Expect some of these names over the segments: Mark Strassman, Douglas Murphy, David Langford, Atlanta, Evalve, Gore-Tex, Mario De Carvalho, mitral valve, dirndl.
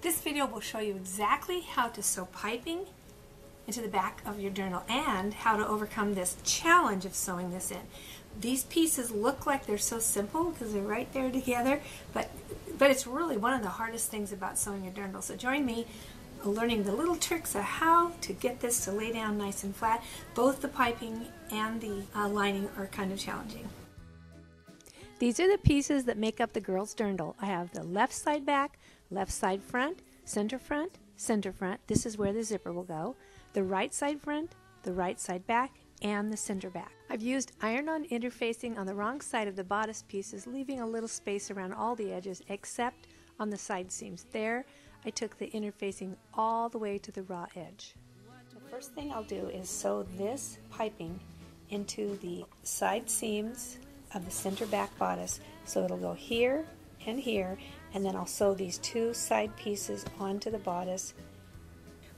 This video will show you exactly how to sew piping into the back of your dirndl and how to overcome this challenge of sewing this in. These pieces look like they're so simple because they're right there together, but it's really one of the hardest things about sewing a dirndl. So join me learning the little tricks of how to get this to lay down nice and flat. Both the piping and the lining are kind of challenging. These are the pieces that make up the girl's dirndl. I have the left side back, left side front, center front, center front. This is where the zipper will go. The right side front, the right side back, and the center back. I've used iron-on interfacing on the wrong side of the bodice pieces, leaving a little space around all the edges except on the side seams. There, I took the interfacing all the way to the raw edge. The first thing I'll do is sew this piping into the side seams of the center back bodice, so it'll go here, and then I'll sew these two side pieces onto the bodice.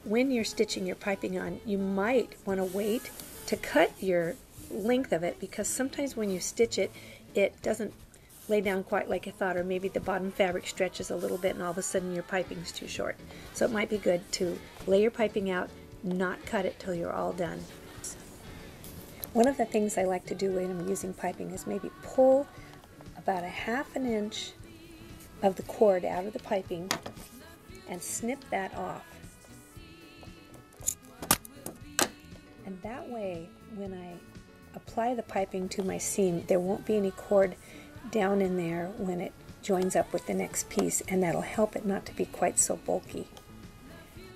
When you're stitching your piping on, you might want to wait to cut your length of it, because sometimes when you stitch it, it doesn't lay down quite like you thought, or maybe the bottom fabric stretches a little bit and all of a sudden your piping's too short. So it might be good to lay your piping out, not cut it till you're all done. One of the things I like to do when I'm using piping is maybe pull about a half an inch of the cord out of the piping and snip that off. And that way, when I apply the piping to my seam, there won't be any cord down in there when it joins up with the next piece, and that'll help it not to be quite so bulky.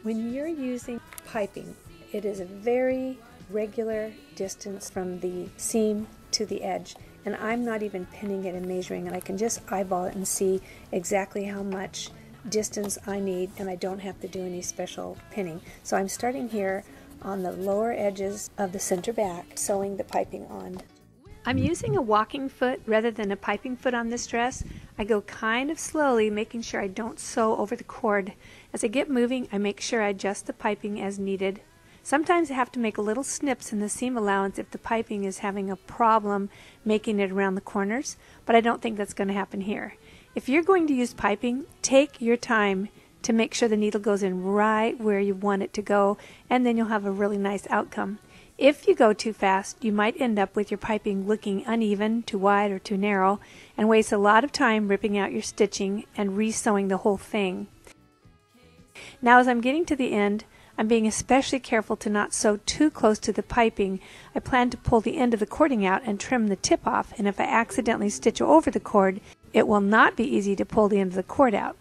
When you're using piping, it is a very regular distance from the seam to the edge, and I'm not even pinning it and measuring it. I can just eyeball it and see exactly how much distance I need, and I don't have to do any special pinning. So I'm starting here on the lower edges of the center back, sewing the piping on. I'm using a walking foot rather than a piping foot on this dress. I go kind of slowly, making sure I don't sew over the cord. As I get moving, I make sure I adjust the piping as needed. Sometimes I have to make little snips in the seam allowance if the piping is having a problem making it around the corners, but I don't think that's going to happen here. If you're going to use piping, take your time to make sure the needle goes in right where you want it to go, and then you'll have a really nice outcome. If you go too fast, you might end up with your piping looking uneven, too wide, or too narrow, and waste a lot of time ripping out your stitching and re-sewing the whole thing. Now, as I'm getting to the end, I'm being especially careful to not sew too close to the piping. I plan to pull the end of the cording out and trim the tip off, and if I accidentally stitch over the cord, it will not be easy to pull the end of the cord out.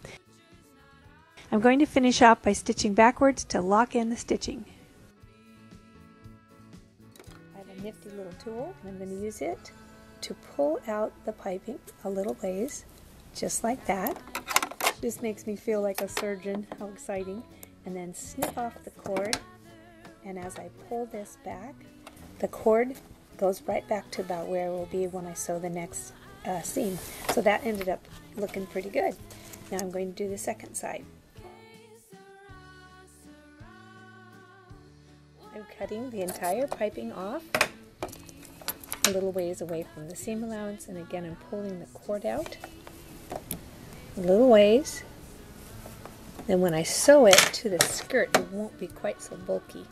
I'm going to finish off by stitching backwards to lock in the stitching. I have a nifty little tool, and I'm going to use it to pull out the piping a little ways, just like that. This makes me feel like a surgeon. How exciting. And then snip off the cord, and as I pull this back, the cord goes right back to about where it will be when I sew the next seam. So that ended up looking pretty good. Now I'm going to do the second side. I'm cutting the entire piping off a little ways away from the seam allowance, and again I'm pulling the cord out a little ways. Then when I sew it to the skirt, it won't be quite so bulky.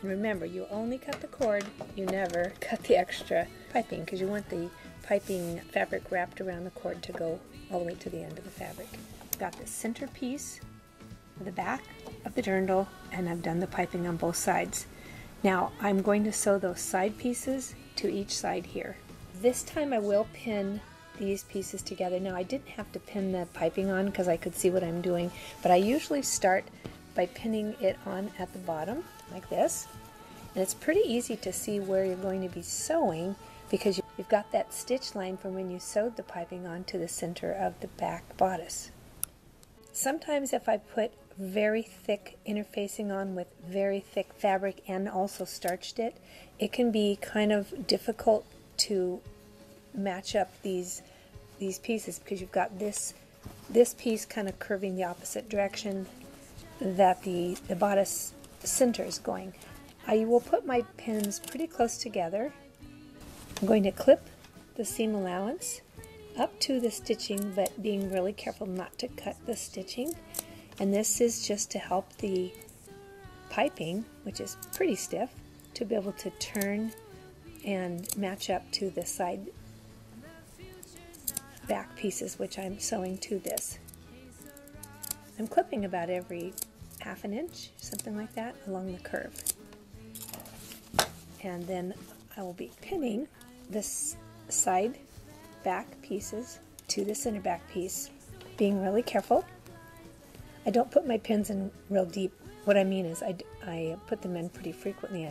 And remember, you only cut the cord, you never cut the extra piping, because you want the piping fabric wrapped around the cord to go all the way to the end of the fabric. I've got the center piece of the back of the dirndl, and I've done the piping on both sides. Now I'm going to sew those side pieces to each side here. This time I will pin these pieces together. Now I didn't have to pin the piping on because I could see what I'm doing, but I usually start by pinning it on at the bottom like this, and it's pretty easy to see where you're going to be sewing because you've got that stitch line from when you sewed the piping on to the center of the back bodice. Sometimes if I put very thick interfacing on with very thick fabric and also starched it, it can be kind of difficult to match up these pieces, because you've got this piece kind of curving the opposite direction that the bodice center is going. I will put my pins pretty close together. I'm going to clip the seam allowance up to the stitching, but being really careful not to cut the stitching. And this is just to help the piping, which is pretty stiff, to be able to turn and match up to the side back pieces, which I'm sewing to this. I'm clipping about every half an inch, something like that, along the curve. And then I will be pinning this side back pieces to the center back piece, being really careful. I don't put my pins in real deep. What I mean is I put them in pretty frequently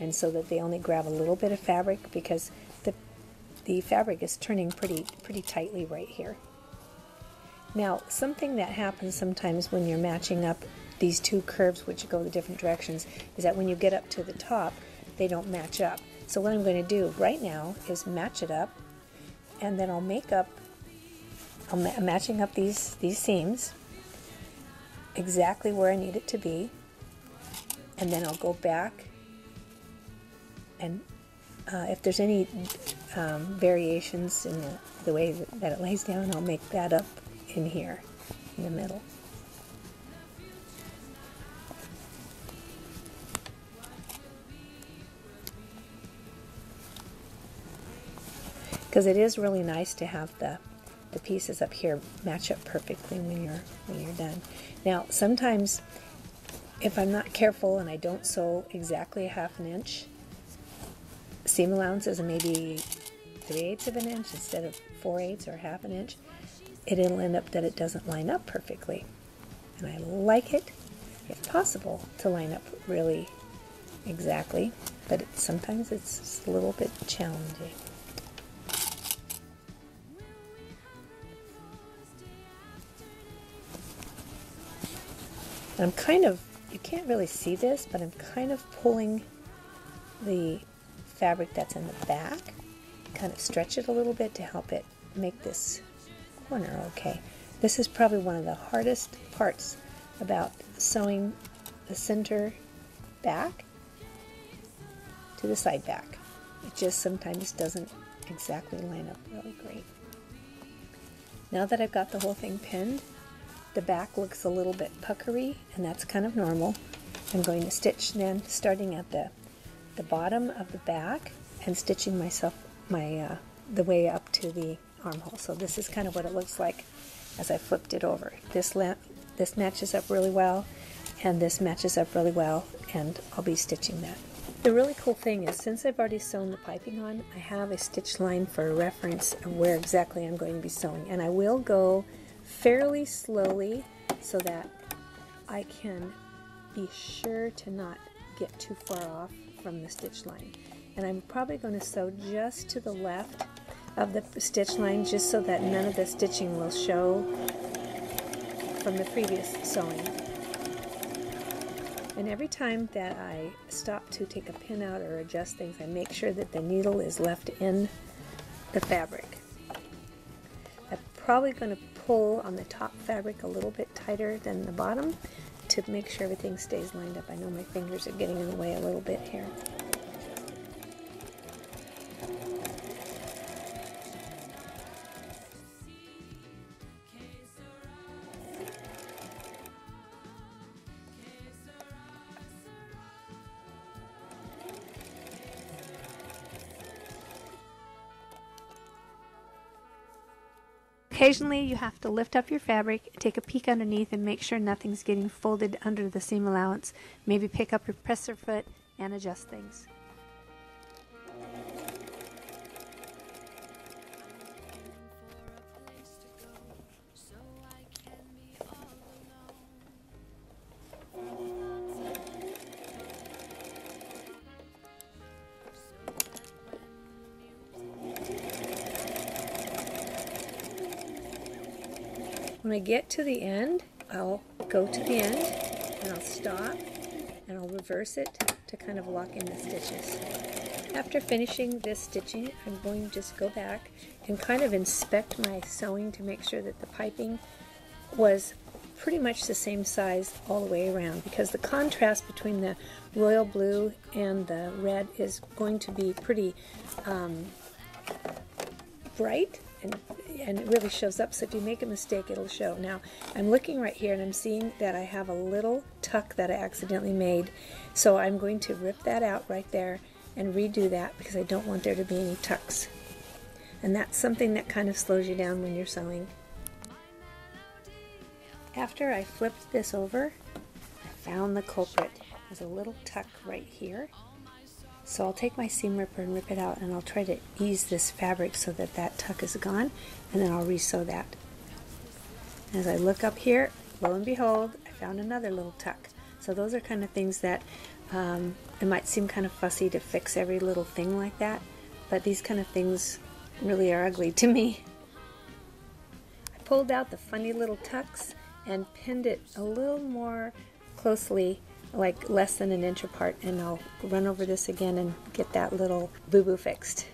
and so that they only grab a little bit of fabric, because the fabric is turning pretty tightly right here. Now, something that happens sometimes when you're matching up these two curves, which go the different directions, is that when you get up to the top, they don't match up. So what I'm going to do right now is match it up, and then I'll make up, I'm matching up these seams exactly where I need it to be, and then I'll go back and if there's any variations in the way that it lays down, I'll make that up in here in the middle. Because it is really nice to have the pieces up here match up perfectly when you're done. Now, sometimes if I'm not careful and I don't sew exactly a half an inch, seam allowance is maybe 3/8 of an inch instead of 4/8 or half an inch. It'll end up that it doesn't line up perfectly. And I like it, if possible, to line up really exactly, but sometimes it's just a little bit challenging. I'm kind of, you can't really see this, but I'm kind of pulling the fabric that's in the back, kind of stretch it a little bit to help it make this corner okay. This is probably one of the hardest parts about sewing the center back to the side back. It just sometimes doesn't exactly line up really great. Now that I've got the whole thing pinned, the back looks a little bit puckery, and that's kind of normal. I'm going to stitch then, starting at the bottom of the back and stitching the way up to the armhole. So this is kind of what it looks like as I flipped it over. This matches up really well, and this matches up really well, and I'll be stitching that. The really cool thing is, since I've already sewn the piping on, I have a stitch line for reference of where exactly I'm going to be sewing, and I will go fairly slowly so that I can be sure to not get too far off from the stitch line. And I'm probably going to sew just to the left of the stitch line, just so that none of the stitching will show from the previous sewing. And every time that I stop to take a pin out or adjust things, I make sure that the needle is left in the fabric. I'm probably going to pull on the top fabric a little bit tighter than the bottom to make sure everything stays lined up. I know my fingers are getting in the way a little bit here. Occasionally you have to lift up your fabric, take a peek underneath, and make sure nothing's getting folded under the seam allowance. Maybe pick up your presser foot and adjust things. When I get to the end, I'll go to the end and I'll stop and I'll reverse it to kind of lock in the stitches. After finishing this stitching, I'm going to just go back and kind of inspect my sewing to make sure that the piping was pretty much the same size all the way around, because the contrast between the royal blue and the red is going to be pretty bright. And and it really shows up. So if you make a mistake, it'll show. Now, I'm looking right here and I'm seeing that I have a little tuck that I accidentally made. So I'm going to rip that out right there and redo that because I don't want there to be any tucks. And that's something that kind of slows you down when you're sewing. After I flipped this over, I found the culprit. There's a little tuck right here. So I'll take my seam ripper and rip it out, and I'll try to ease this fabric so that that tuck is gone, and then I'll re-sew that. As I look up here, lo and behold, I found another little tuck. So those are kind of things that it might seem kind of fussy to fix every little thing like that, but these kind of things really are ugly to me. I pulled out the funny little tucks and pinned it a little more closely, like less than an inch apart, and I'll run over this again and get that little boo-boo fixed.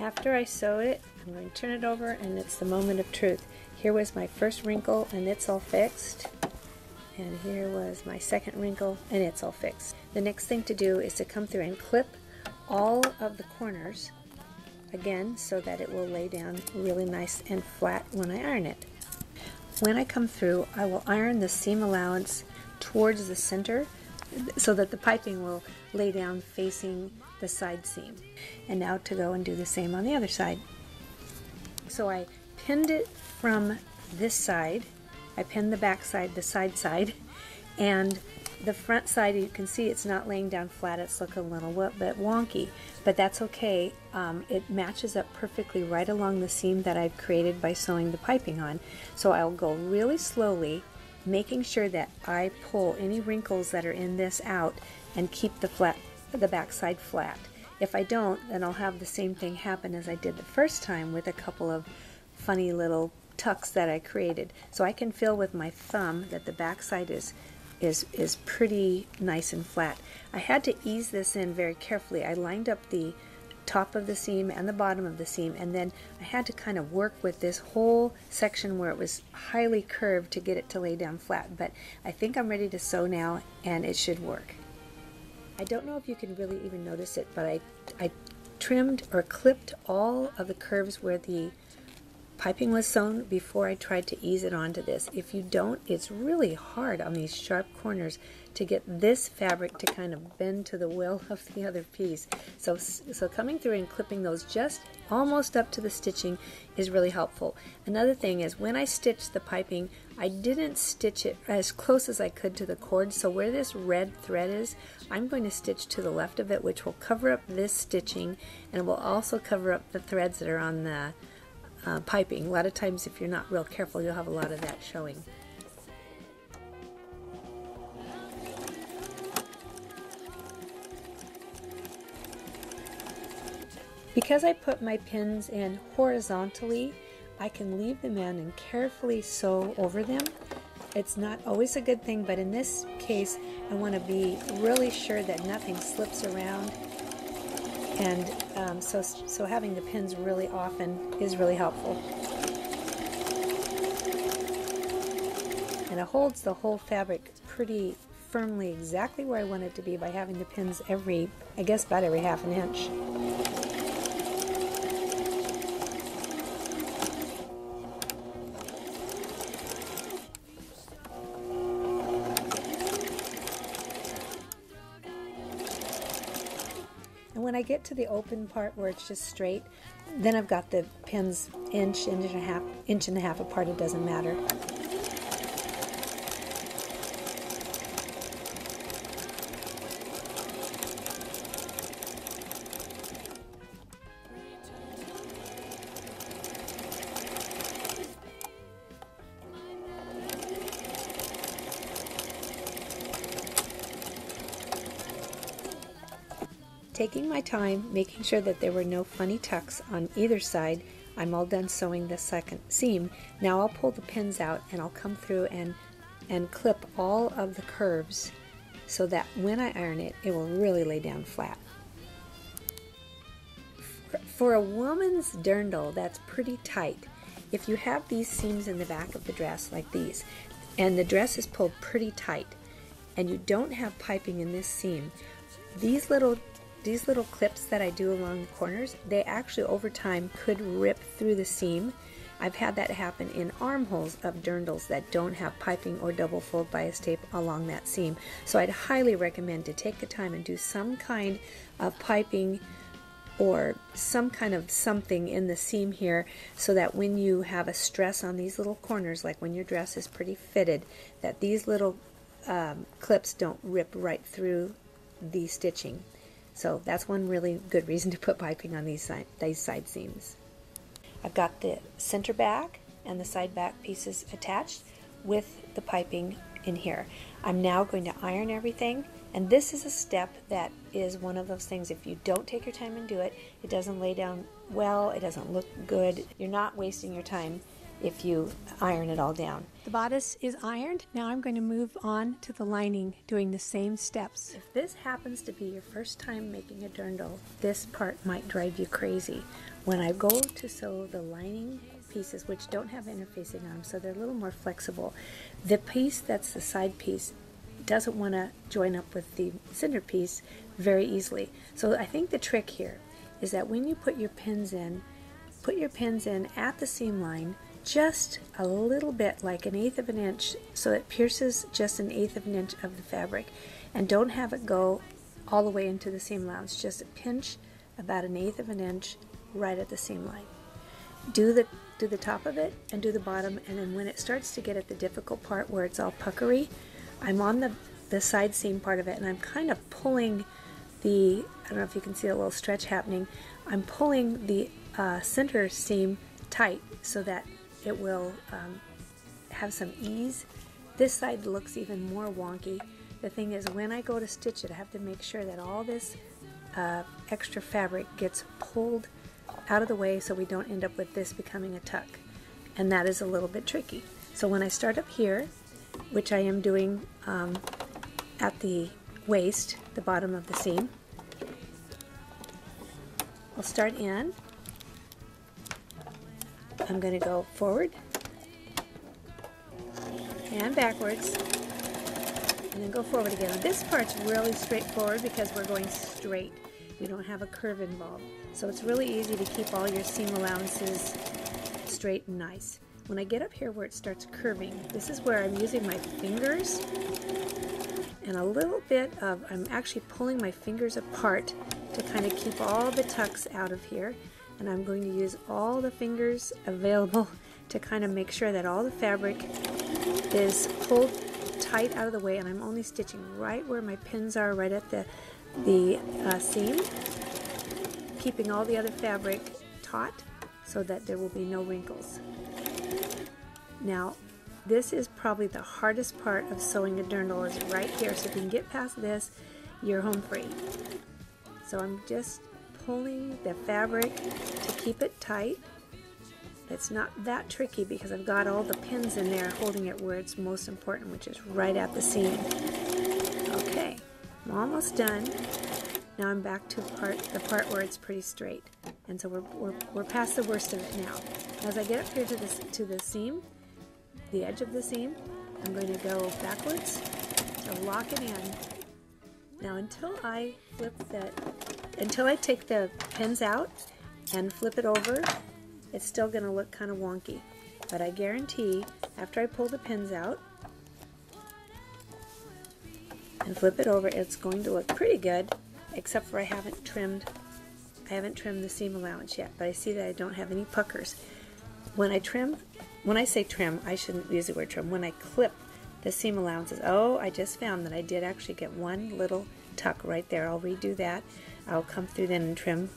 After I sew it, I'm going to turn it over, and it's the moment of truth. Here was my first wrinkle, and it's all fixed. And here was my second wrinkle, and it's all fixed. The next thing to do is to come through and clip all of the corners again so that it will lay down really nice and flat when I iron it. When I come through, I will iron the seam allowance towards the center so that the piping will lay down facing the side seam. And now to go and do the same on the other side. So I pinned it from this side. I pinned the back side, the side side, and the front side, you can see it's not laying down flat, it's looking a little bit wonky, but that's okay. It matches up perfectly right along the seam that I've created by sewing the piping on. So I'll go really slowly, making sure that I pull any wrinkles that are in this out and keep the back side flat. If I don't, then I'll have the same thing happen as I did the first time with a couple of funny little tucks that I created. So I can feel with my thumb that the back side is pretty nice and flat. I had to ease this in very carefully. I lined up the top of the seam and the bottom of the seam, and then I had to kind of work with this whole section where it was highly curved to get it to lay down flat. But I think I'm ready to sew now, and it should work. I don't know if you can really even notice it, but I trimmed or clipped all of the curves where the piping was sewn before I tried to ease it onto this. If you don't, it's really hard on these sharp corners to get this fabric to kind of bend to the will of the other piece. So coming through and clipping those just almost up to the stitching is really helpful. Another thing is when I stitched the piping, I didn't stitch it as close as I could to the cord, so where this red thread is, I'm going to stitch to the left of it, which will cover up this stitching, and will also cover up the threads that are on the piping. A lot of times if you're not real careful, you'll have a lot of that showing. Because I put my pins in horizontally, I can leave them in and carefully sew over them. It's not always a good thing, but in this case, I want to be really sure that nothing slips around. And so having the pins really often is really helpful. And it holds the whole fabric pretty firmly exactly where I want it to be by having the pins every, I guess about every half an inch. When I get to the open part where it's just straight, then I've got the pins inch and a half apart, it doesn't matter. Taking my time, making sure that there were no funny tucks on either side, I'm all done sewing the second seam. Now I'll pull the pins out and I'll come through and clip all of the curves so that when I iron it, it will really lay down flat. For a woman's dirndl, that's pretty tight. If you have these seams in the back of the dress like these, and the dress is pulled pretty tight, and you don't have piping in this seam, these little clips that I do along the corners, they actually over time could rip through the seam. I've had that happen in armholes of dirndls that don't have piping or double fold bias tape along that seam. So I'd highly recommend to take the time and do some kind of piping or some kind of something in the seam here, so that when you have a stress on these little corners, like when your dress is pretty fitted, that these little clips don't rip right through the stitching. So that's one really good reason to put piping on these side seams. I've got the center back and the side back pieces attached with the piping in here. I'm now going to iron everything, and this is a step that is one of those things, if you don't take your time and do it, it doesn't lay down well, it doesn't look good. You're not wasting your time if you iron it all down. The bodice is ironed. Now I'm going to move on to the lining, doing the same steps. If this happens to be your first time making a dirndl, this part might drive you crazy. When I go to sew the lining pieces, which don't have interfacing on them, so they're a little more flexible, the piece that's the side piece doesn't want to join up with the center piece very easily. So I think the trick here is that when you put your pins in at the seam line, just a little bit, like 1/8 of an inch, so it pierces just 1/8 of an inch of the fabric, and don't have it go all the way into the seam allowance. Just a pinch, about 1/8 of an inch, right at the seam line. Do the top of it and do the bottom, and then when it starts to get at the difficult part where it's all puckery, I'm on the side seam part of it, and I'm kind of pulling the, I don't know if you can see a little stretch happening, I'm pulling the center seam tight so that it will have some ease. This side looks even more wonky. The thing is, when I go to stitch it, I have to make sure that all this extra fabric gets pulled out of the way so we don't end up with this becoming a tuck. And that is a little bit tricky. So when I start up here, which I am doing at the waist, the bottom of the seam, I'll start in. I'm going to go forward and backwards, and then go forward again. This part's really straightforward because we're going straight. We don't have a curve involved. So it's really easy to keep all your seam allowances straight and nice. When I get up here where it starts curving, this is where I'm using my fingers and a little bit of, I'm actually pulling my fingers apart to kind of keep all the tucks out of here. And I'm going to use all the fingers available to kind of make sure that all the fabric is pulled tight out of the way, and I'm only stitching right where my pins are, right at the seam, keeping all the other fabric taut so that there will be no wrinkles. Now, this is probably the hardest part of sewing a dirndl, is right here, so if you can get past this, you're home free. So I'm just pulling the fabric to keep it tight. It's not that tricky because I've got all the pins in there holding it where it's most important, which is right at the seam. Okay, I'm almost done. Now I'm back to the part where it's pretty straight, and so we're past the worst of it now. As I get up here to the seam, the edge of the seam, I'm going to go backwards to lock it in. Now until I take the pins out and flip it over, it's still going to look kind of wonky. But I guarantee, after I pull the pins out and flip it over, it's going to look pretty good, except for I haven't trimmed the seam allowance yet. But I see that I don't have any puckers. When I say trim, I shouldn't use the word trim. When I clip the seam allowances, oh, I just found that I did actually get one little tuck right there. I'll redo that. I'll come through then and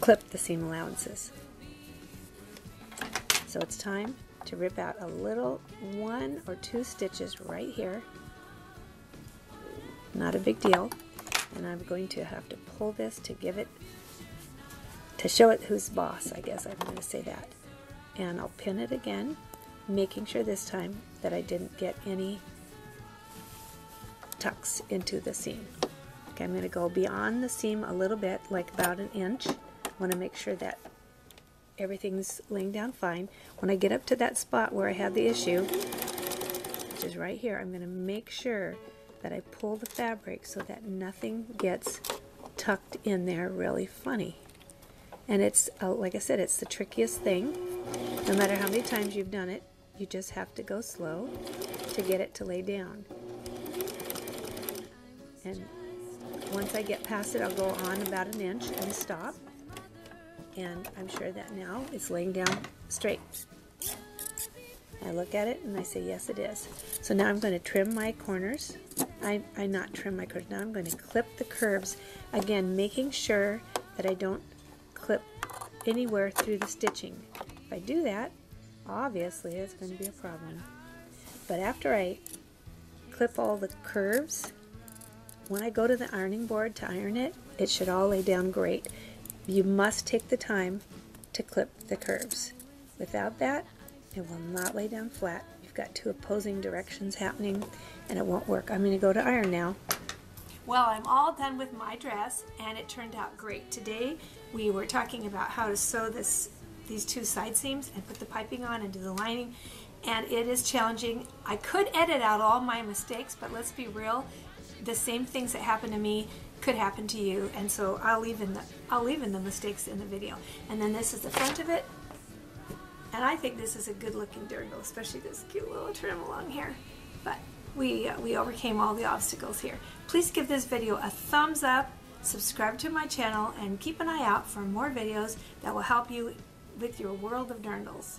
clip the seam allowances. So it's time to rip out a little 1 or 2 stitches right here. Not a big deal. And I'm going to have to pull this to give it, to show it who's boss, I guess I'm going to say that. And I'll pin it again, making sure this time that I didn't get any tucks into the seam. I'm going to go beyond the seam a little bit, like about 1 inch. I want to make sure that everything's laying down fine. When I get up to that spot where I had the issue, which is right here, I'm going to make sure that I pull the fabric so that nothing gets tucked in there really funny. And it's, like I said, it's the trickiest thing. No matter how many times you've done it, you just have to go slow to get it to lay down. And once I get past it, I'll go on about an inch and stop. And I'm sure that now it's laying down straight. I look at it and I say, yes, it is. So now I'm going to trim my corners. Not trim my curves. Now I'm going to clip the curves. Again, making sure that I don't clip anywhere through the stitching. If I do that, obviously it's going to be a problem. But after I clip all the curves, when I go to the ironing board to iron it, it should all lay down great. You must take the time to clip the curves. Without that, it will not lay down flat. You've got two opposing directions happening and it won't work. I'm going to go to iron now. Well, I'm all done with my dress and it turned out great. Today we were talking about how to sew these two side seams and put the piping on and do the lining, and it is challenging. I could edit out all my mistakes, but let's be real, the same things that happened to me could happen to you, and so I'll leave in the mistakes in the video. And then this is the front of it, and I think this is a good looking dirndl, especially this cute little trim along here. But we overcame all the obstacles here. Please give this video a thumbs up, subscribe to my channel, and keep an eye out for more videos that will help you with your world of dirndls.